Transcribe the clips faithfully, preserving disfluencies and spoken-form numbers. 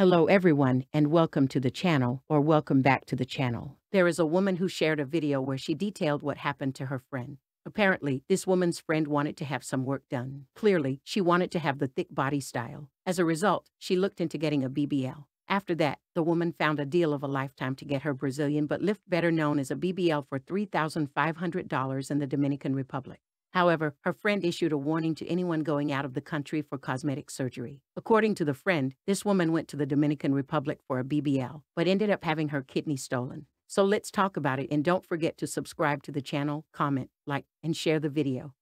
Hello everyone and welcome to the channel, or welcome back to the channel. There is a woman who shared a video where she detailed what happened to her friend. Apparently, this woman's friend wanted to have some work done. Clearly, she wanted to have the thick body style. As a result, she looked into getting a B B L. After that, the woman found a deal of a lifetime to get her Brazilian but lift, better known as a B B L, for three thousand five hundred dollars in the Dominican Republic. However, her friend issued a warning to anyone going out of the country for cosmetic surgery. According to the friend, this woman went to the Dominican Republic for a B B L, but ended up having her kidney stolen. So let's talk about it, and don't forget to subscribe to the channel, comment, like, and share the video.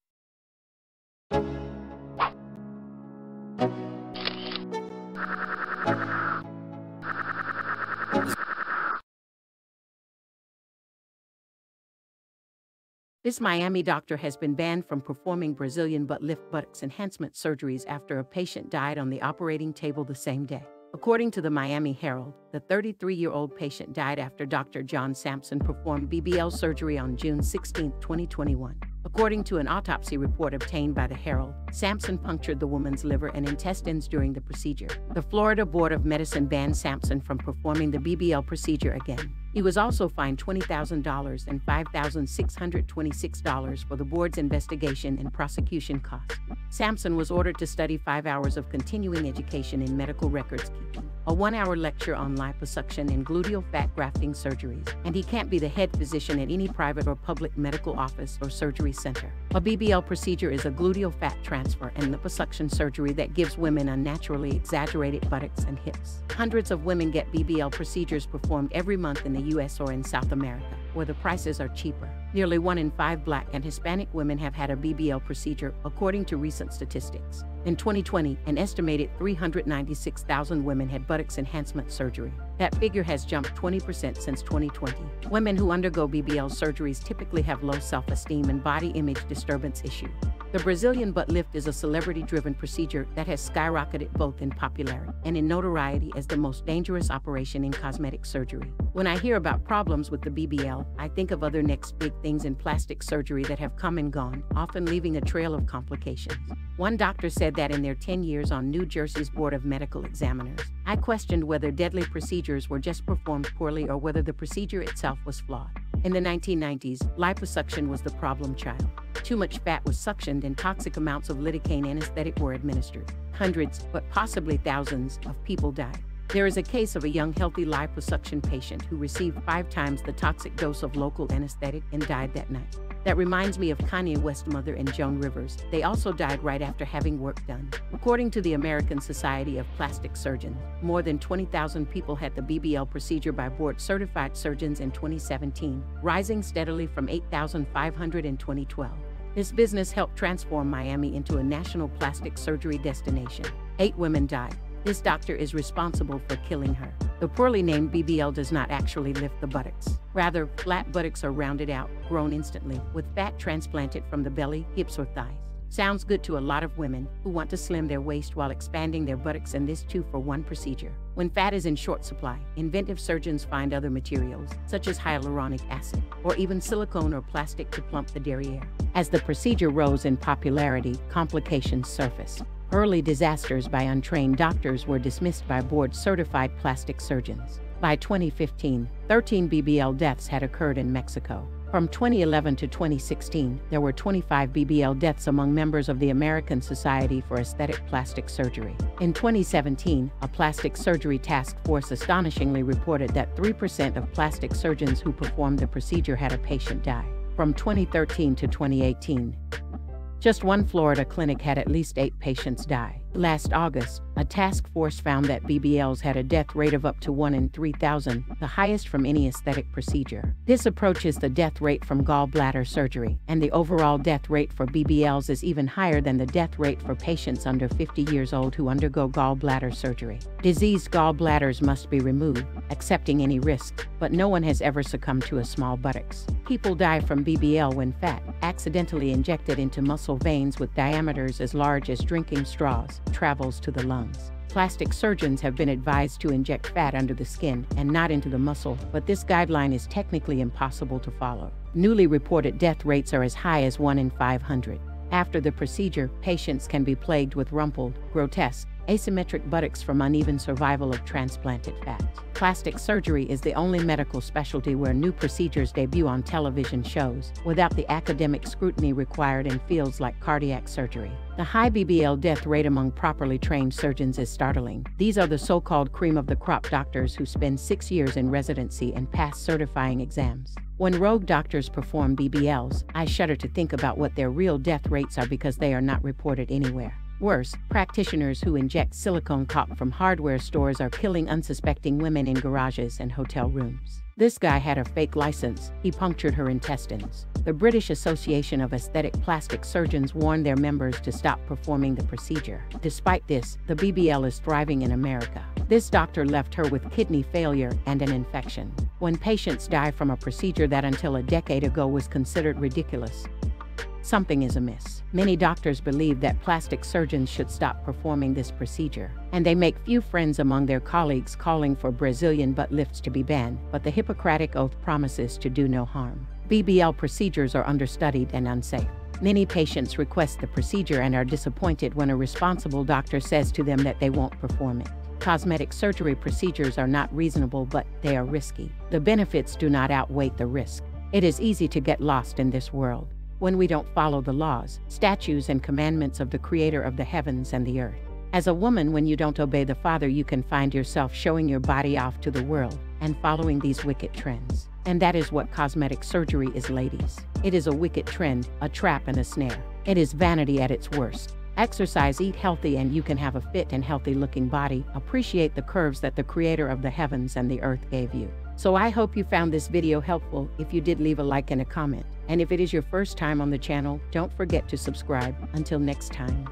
This Miami doctor has been banned from performing Brazilian butt lift buttocks enhancement surgeries after a patient died on the operating table the same day. According to the Miami Herald, the thirty-three-year-old patient died after Doctor John Sampson performed B B L surgery on June sixteenth twenty twenty-one. According to an autopsy report obtained by the Herald, Sampson punctured the woman's liver and intestines during the procedure. The Florida Board of Medicine banned Sampson from performing the B B L procedure again. He was also fined twenty thousand dollars and five thousand six hundred twenty-six dollars for the board's investigation and prosecution costs. Sampson was ordered to study five hours of continuing education in medical records keeping, a one-hour lecture on liposuction and gluteal fat grafting surgeries, and he can't be the head physician at any private or public medical office or surgery center. A B B L procedure is a gluteal fat transfer and liposuction surgery that gives women unnaturally exaggerated buttocks and hips. Hundreds of women get B B L procedures performed every month in the U S or in South America, where the prices are cheaper. Nearly one in five Black and Hispanic women have had a B B L procedure, according to recent statistics. In twenty twenty, an estimated three hundred ninety-six thousand women had buttocks enhancement surgery. That figure has jumped twenty percent since twenty twenty. Women who undergo B B L surgeries typically have low self-esteem and body image disturbance issues. The Brazilian butt lift is a celebrity-driven procedure that has skyrocketed both in popularity and in notoriety as the most dangerous operation in cosmetic surgery. When I hear about problems with the B B L, I think of other next big things in plastic surgery that have come and gone, often leaving a trail of complications. One doctor said that in their ten years on New Jersey's Board of Medical Examiners, I questioned whether deadly procedures were just performed poorly or whether the procedure itself was flawed. In the nineteen nineties, liposuction was the problem child. Too much fat was suctioned and toxic amounts of lidocaine anesthetic were administered. Hundreds, but possibly thousands, of people died. There is a case of a young healthy liposuction patient who received five times the toxic dose of local anesthetic and died that night. That reminds me of Kanye West's mother and Joan Rivers. They also died right after having work done. According to the American Society of Plastic Surgeons, more than twenty thousand people had the B B L procedure by board-certified surgeons in twenty seventeen, rising steadily from eight thousand five hundred in twenty twelve. This business helped transform Miami into a national plastic surgery destination. Eight women died. This doctor is responsible for killing her. The poorly named B B L does not actually lift the buttocks. Rather, flat buttocks are rounded out, grown instantly, with fat transplanted from the belly, hips, or thighs. Sounds good to a lot of women who want to slim their waist while expanding their buttocks in this two-for-one procedure. When fat is in short supply, inventive surgeons find other materials, such as hyaluronic acid, or even silicone or plastic to plump the derriere. As the procedure rose in popularity, complications surfaced. Early disasters by untrained doctors were dismissed by board-certified plastic surgeons. By twenty fifteen, thirteen B B L deaths had occurred in Mexico. From twenty eleven to twenty sixteen, there were twenty-five B B L deaths among members of the American Society for Aesthetic Plastic Surgery. In twenty seventeen, a plastic surgery task force astonishingly reported that three percent of plastic surgeons who performed the procedure had a patient die. From twenty thirteen to twenty eighteen, just one Florida clinic had at least eight patients die. Last August, a task force found that B B Ls had a death rate of up to one in three thousand, the highest from any aesthetic procedure. This approaches the death rate from gallbladder surgery, and the overall death rate for B B Ls is even higher than the death rate for patients under fifty years old who undergo gallbladder surgery. Diseased gallbladders must be removed, accepting any risk, but no one has ever succumbed to a small buttocks. People die from B B L when fat, accidentally injected into muscle veins with diameters as large as drinking straws, travels to the lungs. Plastic surgeons have been advised to inject fat under the skin and not into the muscle, but this guideline is technically impossible to follow. Newly reported death rates are as high as one in five hundred. After the procedure, patients can be plagued with rumpled, grotesque, asymmetric buttocks from uneven survival of transplanted fat. Plastic surgery is the only medical specialty where new procedures debut on television shows without the academic scrutiny required in fields like cardiac surgery. The high B B L death rate among properly trained surgeons is startling. These are the so-called cream of the crop doctors who spend six years in residency and pass certifying exams. When rogue doctors perform B B Ls, I shudder to think about what their real death rates are because they are not reported anywhere. Worse, practitioners who inject silicone caulk from hardware stores are killing unsuspecting women in garages and hotel rooms. This guy had a fake license, he punctured her intestines. The British Association of Aesthetic Plastic Surgeons warned their members to stop performing the procedure. Despite this, the B B L is thriving in America. This doctor left her with kidney failure and an infection. When patients die from a procedure that until a decade ago was considered ridiculous, something is amiss. Many doctors believe that plastic surgeons should stop performing this procedure, and they make few friends among their colleagues calling for Brazilian butt lifts to be banned, but the Hippocratic Oath promises to do no harm. B B L procedures are understudied and unsafe. Many patients request the procedure and are disappointed when a responsible doctor says to them that they won't perform it. Cosmetic surgery procedures are not reasonable, but they are risky. The benefits do not outweigh the risk. It is easy to get lost in this world when we don't follow the laws, statutes, and commandments of the Creator of the heavens and the earth. As a woman, when you don't obey the Father, you can find yourself showing your body off to the world and following these wicked trends. And that is what cosmetic surgery is, ladies. It is a wicked trend, a trap, and a snare. It is vanity at its worst. Exercise, eat healthy, and you can have a fit and healthy looking body. Appreciate the curves that the Creator of the heavens and the earth gave you. So I hope you found this video helpful. If you did, leave a like and a comment. And if it is your first time on the channel, don't forget to subscribe. Until next time.